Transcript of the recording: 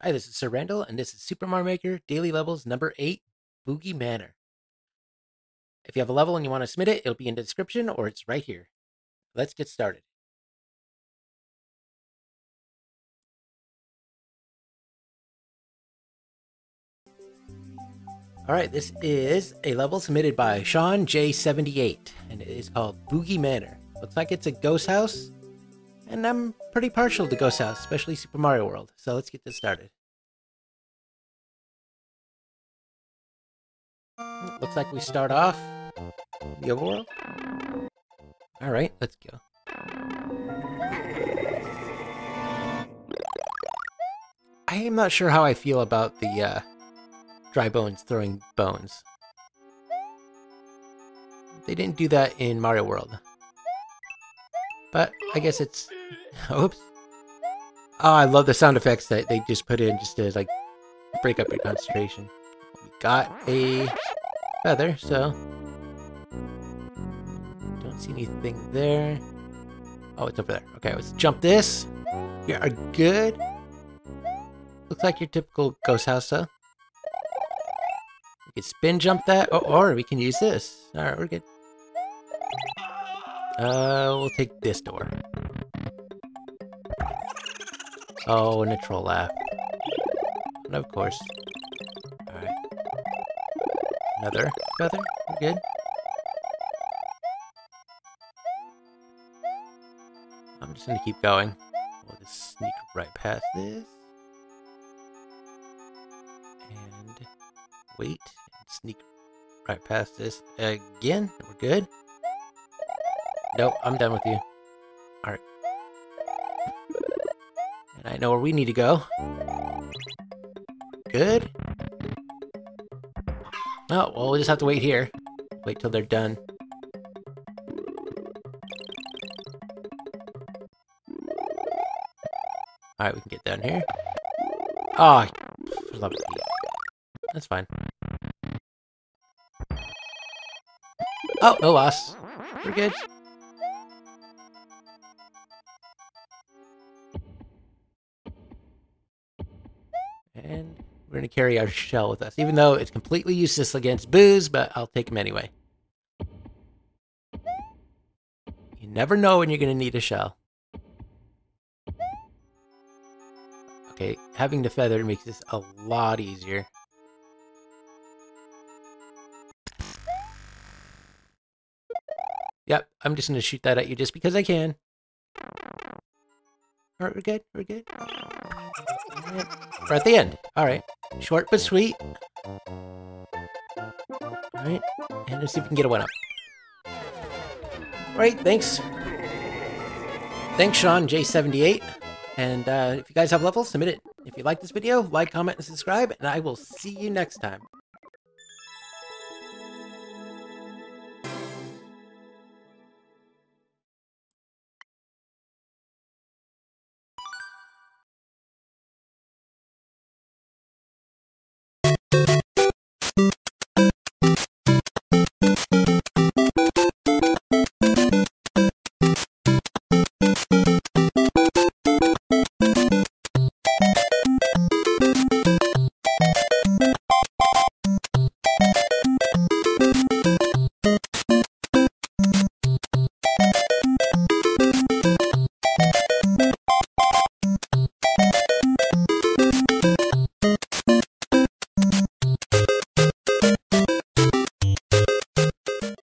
Hi, this is Sir Randall, and this is Super Mario Maker Daily Levels number 8, Boogey Manor. If you have a level and you want to submit it, it'll be in the description or it's right here. Let's get started. Alright, this is a level submitted by SeanJ78, and it is called Boogey Manor. Looks like it's a ghost house, and I'm pretty partial to ghost house, especially Super Mario World, so let's get this started. Looks like we start off the overworld. Alright, let's go. I am not sure how I feel about the dry bones throwing bones. They didn't do that in Mario World. But I guess it's... Oops. Oh, I love the sound effects that they just put in just to, like, break up your concentration. We got a feather, so... Don't see anything there. Oh, it's over there. Okay, let's jump this. We are good. Looks like your typical ghost house, though. We could spin jump that, or we can use this. Alright, we're good. We'll take this door. Oh, and a troll laugh. And of course. Alright. Another feather. We're good. I'm just gonna keep going. We'll just sneak right past this. And wait. And sneak right past this again. We're good. Nope, I'm done with you. Alright. And I know where we need to go. Good. Oh, well, we'll just have to wait here. Wait till they're done. Alright, we can get down here. Oh, I love it. That's fine. Oh, no loss. We're good. And we're going to carry our shell with us, even though it's completely useless against boos, but I'll take them anyway. You never know when you're going to need a shell. Okay, having the feather makes this a lot easier. Yep, I'm just going to shoot that at you just because I can. Alright, we're good, we're good. We're at the end. Alright. Short but sweet. Alright. And let's see if we can get a one up. Alright, thanks. Thanks, SeanJ78. And if you guys have levels, submit it. If you like this video, like, comment, and subscribe. And I will see you next time.